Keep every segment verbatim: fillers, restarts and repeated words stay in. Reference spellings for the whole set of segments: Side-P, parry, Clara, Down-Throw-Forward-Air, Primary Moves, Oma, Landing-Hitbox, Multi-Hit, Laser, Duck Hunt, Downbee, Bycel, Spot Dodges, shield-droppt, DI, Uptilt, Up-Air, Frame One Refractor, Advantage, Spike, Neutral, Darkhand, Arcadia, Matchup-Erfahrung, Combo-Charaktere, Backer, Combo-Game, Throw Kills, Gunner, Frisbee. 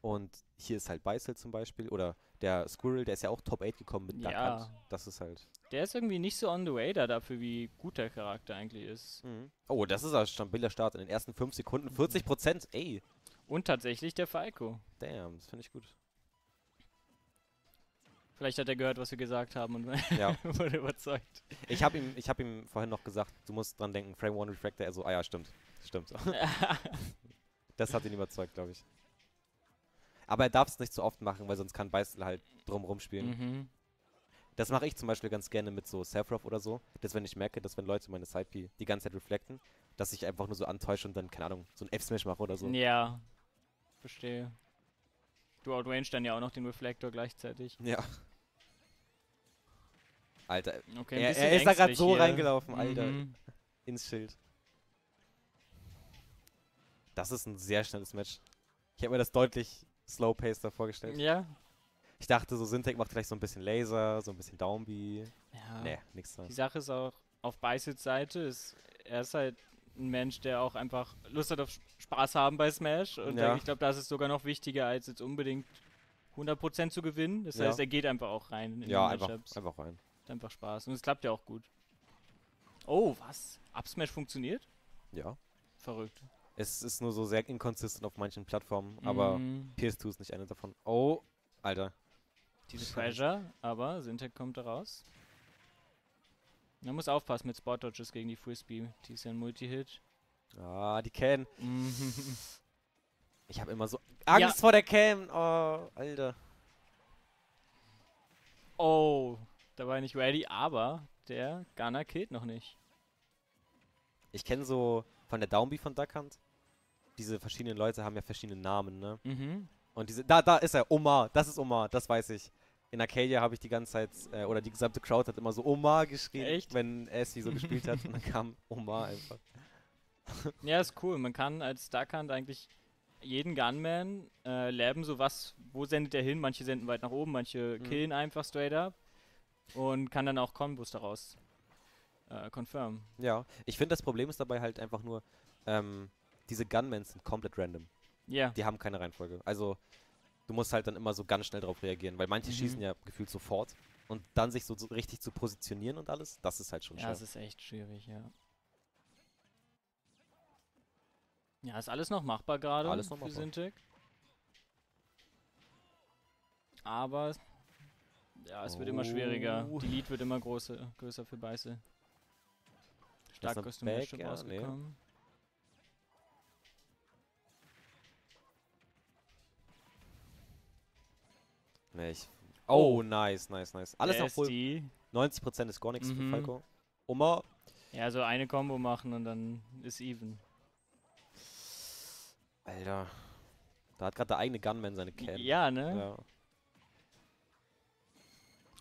Und hier ist halt Bycel zum Beispiel. Oder der Squirrel, der ist ja auch Top acht gekommen mit Duck Hunt. Ja. Das ist halt... Der ist irgendwie nicht so on the radar dafür, wie gut der Charakter eigentlich ist. Mhm. Oh, das ist ein stabiler Start. In den ersten fünf Sekunden vierzig Prozent, ey. Und tatsächlich der Falco. Damn, das finde ich gut. Vielleicht hat er gehört, was wir gesagt haben und ja. wurde überzeugt. Ich habe ihm, hab ihm vorhin noch gesagt, du musst dran denken, Frame One Refractor. Er so, ah ja, stimmt. Stimmt. Das hat ihn überzeugt, glaube ich. Aber er darf es nicht zu oft machen, weil sonst kann Bycel halt drumrum spielen. Mhm. Das mache ich zum Beispiel ganz gerne mit so Sephiroth oder so, dass wenn ich merke, dass wenn Leute meine Side-P die ganze Zeit reflekten, dass ich einfach nur so antäusche und dann, keine Ahnung, so ein F-Smash mache oder so. Ja, verstehe. Du outrange dann ja auch noch den Reflektor gleichzeitig. Ja. Alter, okay, er, er ist da gerade so hier reingelaufen, Alter. Mhm. Ins Schild. Das ist ein sehr schnelles Match. Ich habe mir das deutlich slow-paced da vorgestellt. Ja. Ich dachte so, Syntec macht vielleicht so ein bisschen Laser, so ein bisschen Down-B. Ja. Nee, nix da. Die Sache ist auch, auf Bycels Seite ist, er ist halt ein Mensch, der auch einfach Lust hat auf Spaß haben bei Smash. Und ja. ich glaube, das ist sogar noch wichtiger, als jetzt unbedingt hundert Prozent zu gewinnen. Das ja. heißt, er geht einfach auch rein in ja, die Matchups. Ja, einfach rein. Hat einfach Spaß. Und es klappt ja auch gut. Oh, was? Upsmash funktioniert? Ja. Verrückt. Es ist nur so sehr inconsistent auf manchen Plattformen, aber mm. P S zwei ist nicht eine davon. Oh, Alter. Diese Pressure, aber Syntec kommt da raus. Man muss aufpassen mit Spot Dodges gegen die Frisbee. Die ist ja ein Multi-Hit. Ah, die Ken. Ich habe immer so Angst ja. vor der Ken. Oh, Alter. Oh, da war ich nicht ready, aber der Gunner killt noch nicht. Ich kenne so von der Down-B von Duck Hunt. Diese verschiedenen Leute haben ja verschiedene Namen, ne? Mhm. Und diese, da, da ist er, Oma, das ist Oma, das weiß ich. In Arcadia habe ich die ganze Zeit, äh, oder die gesamte Crowd hat immer so Oma geschrien, echt? Wenn Essie so gespielt hat und dann kam Oma einfach. Ja, ist cool, man kann als Duck Hunt eigentlich jeden Gunman äh, labben, so was, wo sendet er hin, manche senden weit nach oben, manche killen mhm. einfach straight up und kann dann auch Combos daraus äh, confirmen. Ja, ich finde das Problem ist dabei halt einfach nur, ähm, diese Gunmans sind komplett random. Yeah. Die haben keine Reihenfolge. Also, du musst halt dann immer so ganz schnell drauf reagieren, weil manche mhm. schießen ja gefühlt sofort. Und dann sich so, so richtig zu positionieren und alles, das ist halt schon schwer. Ja, das ist echt schwierig, ja. Ja, ist alles noch machbar gerade für machbar. Syntec. Aber, ja, es oh. wird immer schwieriger. Die Lead wird immer größer, größer für Bycel. Stark Custom-Matchup ja, rausgekommen. Nee. Nee, ich oh, oh, nice, nice, nice. Alles S D. Noch voll. neunzig Prozent ist gar nichts mhm. für Falco. Oma. Ja, so eine Combo machen und dann ist even. Alter. Da hat gerade der eigene Gunman seine Ken. Ja, ne? Ja.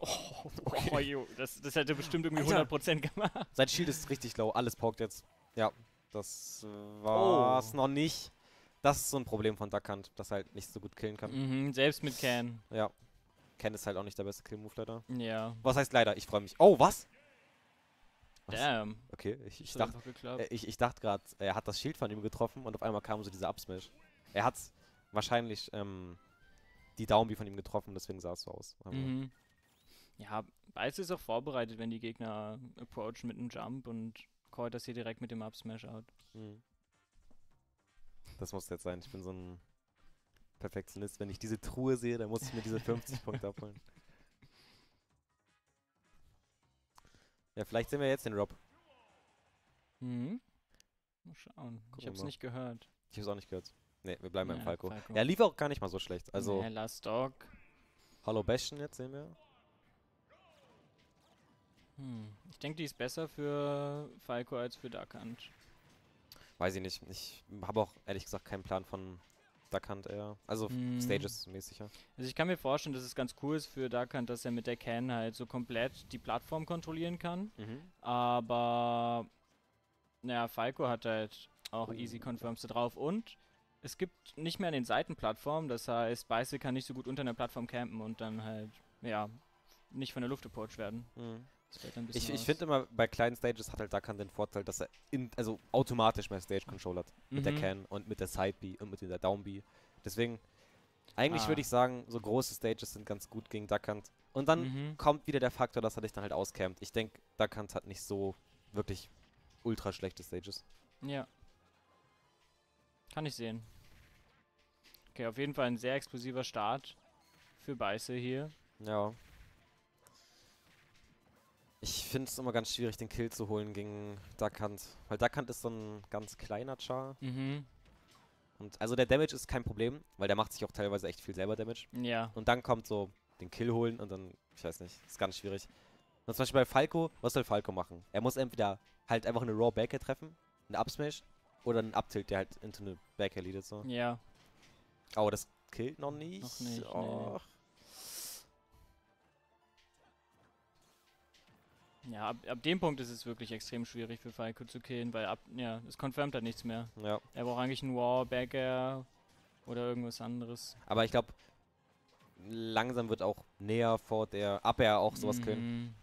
Oh, okay. oh jo, das, das hätte bestimmt irgendwie Alter. hundert Prozent gemacht. Sein Shield ist richtig low, alles poked jetzt. Ja, das war's oh. noch nicht. Das ist so ein Problem von Duck Hunt, dass er halt nicht so gut killen kann. Mhm, selbst mit Ken. Ja. Ken ist halt auch nicht der beste Kill-Move leider. Ja. Was heißt leider? Ich freue mich. Oh, was? was? Damn. Okay, ich, ich dachte äh, ich, ich dacht gerade, er hat das Schild von ihm getroffen und auf einmal kam so dieser Upsmash. Er hat wahrscheinlich ähm, die Down-B von ihm getroffen, deswegen sah es so aus. Mhm. Ja, Bycel ist auch vorbereitet, wenn die Gegner approachen mit einem Jump und callt das hier direkt mit dem Upsmash out. Mhm. Das muss jetzt sein. Ich bin so ein Perfektionist. Wenn ich diese Truhe sehe, dann muss ich mir diese fünfzig Punkte abholen. Ja, vielleicht sehen wir jetzt den Rob. Mhm. Mal schauen. Gucken ich hab's mal. Nicht gehört. Ich hab's auch nicht gehört. Ne, wir bleiben ja, beim Falco. Falco. Er lief auch gar nicht mal so schlecht. Also. Nee, Last Dog. Hallo Bastion jetzt sehen wir. Hm. Ich denke, die ist besser für Falco als für Duck Hunt. Weiß ich nicht. Ich habe auch ehrlich gesagt keinen Plan von Duck Hunt eher. Also mm. Stages-mäßig, ja. Also ich kann mir vorstellen, dass es ganz cool ist für Duck Hunt, dass er mit der Ken halt so komplett die Plattform kontrollieren kann. Mhm. Aber naja, Falco hat halt auch easy Confirms da drauf. Und es gibt nicht mehr an den Seitenplattformen. Das heißt, Bycel kann nicht so gut unter einer Plattform campen und dann halt, ja, nicht von der Luft approached werden. Mhm. Ich, ich finde immer, bei kleinen Stages hat halt Duck Hunt den Vorteil, dass er in, also automatisch mehr Stage Control hat. Mhm. Mit der Can und mit der Side-B und mit der Down-B. Deswegen, Eigentlich ah. würde ich sagen, so große Stages sind ganz gut gegen Duck Hunt. Und dann mhm. kommt wieder der Faktor, dass er dich dann halt auscampt. Ich denke, Duck Hunt hat nicht so wirklich ultra schlechte Stages. Ja. Kann ich sehen. Okay, auf jeden Fall ein sehr explosiver Start für Bycel hier. Ja. Ich finde es immer ganz schwierig, den Kill zu holen gegen Duck Hunt. Weil Duck Hunt ist so ein ganz kleiner Char. Mhm. Und also der Damage ist kein Problem, weil der macht sich auch teilweise echt viel selber Damage. Ja. Und dann kommt so den Kill holen und dann, ich weiß nicht, ist ganz schwierig. Und zum Beispiel bei Falco, was soll Falco machen? Er muss entweder halt einfach eine Raw Backer treffen, eine Upsmash oder einen Uptilt, der halt into eine Backer leadet so. Ja. Oh, das killt noch nicht. Noch nicht, oh. nee. Ja, ab, ab dem Punkt ist es wirklich extrem schwierig für Falco zu killen, weil ab, ja, es confirmt halt nichts mehr. Ja. Er braucht eigentlich einen War Back Air oder irgendwas anderes. Aber ich glaube, langsam wird auch näher vor der Up Air auch sowas mhm. killen.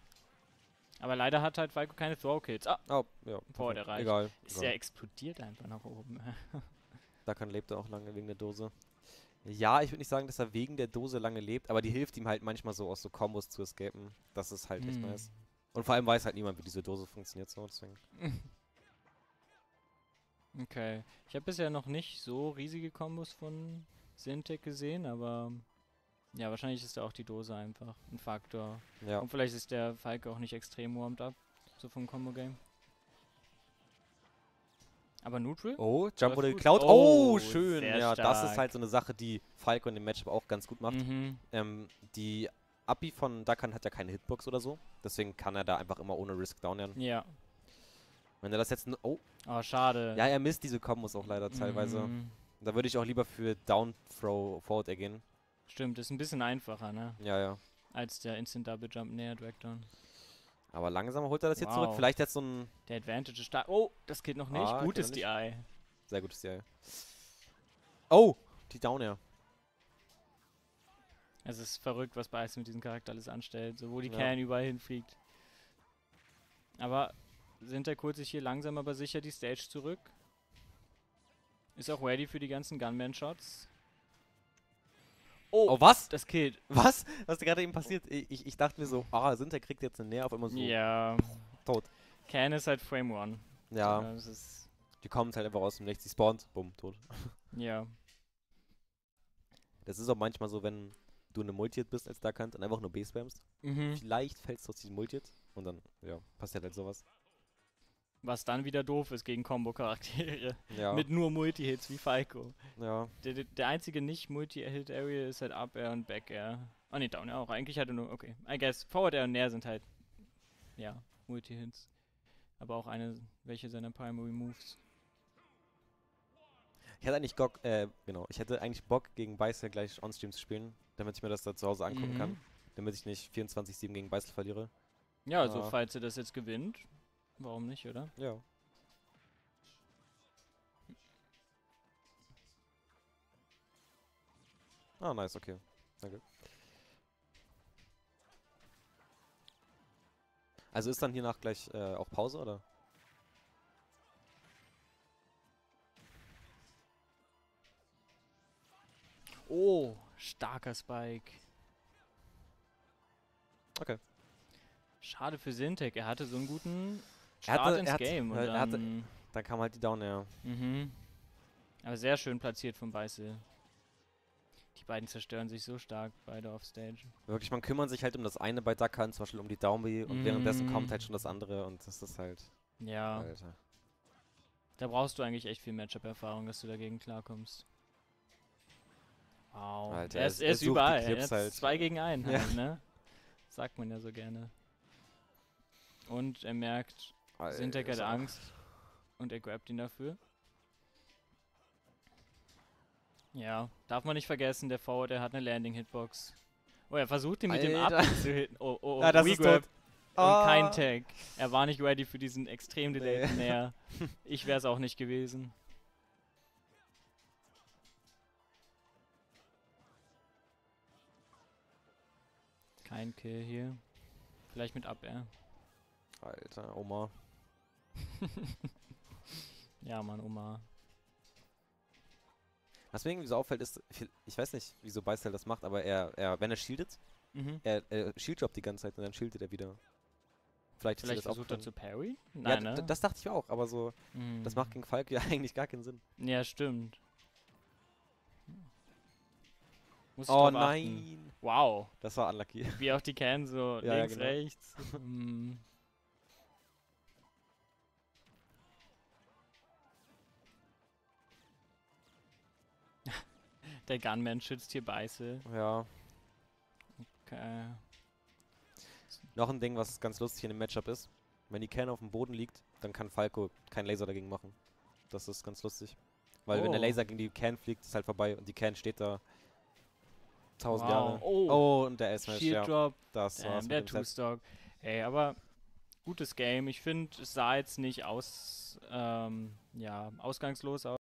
Aber leider hat halt Falco keine Throw Kills. Ah, oh, ja. Forward erreicht. Egal. Ist ja explodiert einfach nach oben. Duck Hunt lebt er auch lange wegen der Dose. Ja, ich würde nicht sagen, dass er wegen der Dose lange lebt, aber die hilft ihm halt manchmal so aus so Kombos zu escapen. Das ist halt mm. echt nice. Und vor allem weiß halt niemand, wie diese Dose funktioniert. So, deswegen. Okay. Ich habe bisher noch nicht so riesige Kombos von Syntec gesehen, aber ja, wahrscheinlich ist da auch die Dose einfach ein Faktor. Ja. Und vielleicht ist der Falco auch nicht extrem warmed up, so vom Combo-Game. Aber Neutral? Oh, Jump wurde geklaut. Oh, oh schön. Ja, stark. Das ist halt so eine Sache, die Falco in dem Matchup auch ganz gut macht. Mhm. Ähm, die Uppi von Duck Hunt hat ja keine Hitbox oder so. Deswegen kann er da einfach immer ohne Risk downern. Ja. Wenn er das jetzt... Oh. Oh, schade. Ja, er misst diese Kombos auch leider teilweise. Mhm. Da würde ich auch lieber für Down-Throw-Forward-Air gehen. Stimmt, ist ein bisschen einfacher, ne? Ja, ja. Als der Instant-Double-Jump-Näher-Dragdown. Aber langsam holt er das hier wow. zurück. Vielleicht jetzt so ein... Der Advantage ist stark. Oh, das geht noch nicht. Ah, gutes D I. Sehr gutes D I. Oh, die Down Air. Es ist verrückt, was Bycel mit diesem Charakter alles anstellt. So, wo die ja. Can überall hinfliegt. Aber Syntec holt sich hier langsam aber sicher die Stage zurück. Ist auch ready für die ganzen Gunman-Shots. Oh, oh, was? Das killt. Was? Was gerade eben passiert? Ich, ich, ich dachte mir so, ah, Syntec kriegt jetzt eine Nähe auf einmal so. Ja. Pff, tot. Ken ist halt Frame One. Ja. So, das ist die kommt halt einfach aus dem Nichts, die spawnt, bumm, tot. Ja. Das ist auch manchmal so, wenn du eine Multi-Hit bist als Darkhand und einfach nur B spammst. Mhm. Vielleicht fällst du aus diesem Multi-Hit und dann, ja, passiert halt sowas. Was dann wieder doof ist gegen Combo-Charaktere. Ja. Mit nur Multi-Hits wie Falco. Ja. Der, der, der einzige Nicht-Multi-Hit-Area ist halt Up-Air und Back-Air. Oh ne, Down-Air auch. Eigentlich hatte nur, okay. I guess, Forward-Air und Nair sind halt, ja, Multi-Hits. Aber auch eine, welche seiner Primary Moves. Ich hätte eigentlich Bock, äh, genau. Ich hätte eigentlich Bock, gegen Bycel gleich on-stream zu spielen, damit ich mir das da zu Hause angucken mhm. kann. Damit ich nicht vierundzwanzig sieben gegen Bycel verliere. Ja, also ah. falls ihr das jetzt gewinnt. Warum nicht, oder? Ja. Ah, nice, okay. Danke. Also ist dann hiernach gleich äh, auch Pause, oder? Oh, starker Spike. Okay. Schade für Syntec, er hatte so einen guten... Er hatte, ins er hatte, Game. Er hatte, dann, dann kam halt die Down Air. Mhm. Aber sehr schön platziert von Bycel. Die beiden zerstören sich so stark, beide auf Stage. Wirklich, man kümmert sich halt um das eine bei Duck Hunt, zum Beispiel um die Down-B und mhm. währenddessen kommt halt schon das andere und das ist halt... Ja. Alter. Da brauchst du eigentlich echt viel Matchup-Erfahrung, dass du dagegen klarkommst. Wow. Alter, er, er ist, er ist überall. Er hat halt. Zwei gegen einen, ja. halt, ne? Sagt man ja so gerne. Und er merkt... Syntec hat Angst und er grabt ihn dafür. Ja, darf man nicht vergessen, der Forward, er hat eine Landing-Hitbox. Oh, er versucht ihn mit Alter. dem Up zu hitten. Oh, oh, oh, ja, das ist tot. Und oh. kein Tag. Er war nicht ready für diesen extrem delayten Air. Ich wäre es auch nicht gewesen. Kein Kill hier. Vielleicht mit Up Air. Alter, Oma. Ja, Mann, Oma. Was mir irgendwie so auffällt ist, ich weiß nicht, wieso Bycel das macht, aber er, er wenn er shieldet, mhm. er, er shield-droppt die ganze Zeit und dann shieldet er wieder. Vielleicht, Vielleicht das versucht er zu parry? Nein, ja, ne? Das dachte ich auch, aber so, mhm. das macht gegen Falco ja eigentlich gar keinen Sinn. Ja, stimmt. Muss oh nein! Achten. Wow! Das war unlucky. Wie auch die Ken, so ja, links, ja, genau. rechts. mm. Der Gunman schützt hier Bycel. Ja. Okay. Noch ein Ding, was ganz lustig in dem Matchup ist. Wenn die Ken auf dem Boden liegt, dann kann Falco keinen Laser dagegen machen. Das ist ganz lustig. Weil oh. wenn der Laser gegen die Ken fliegt, ist halt vorbei und die Ken steht da tausend wow. Jahre. Oh. oh, und der F-Smash, ja. Drop. Das ähm, war's. Der Two-Stock. Ey, aber gutes Game. Ich finde, es sah jetzt nicht aus, ähm, ja, ausgangslos aus.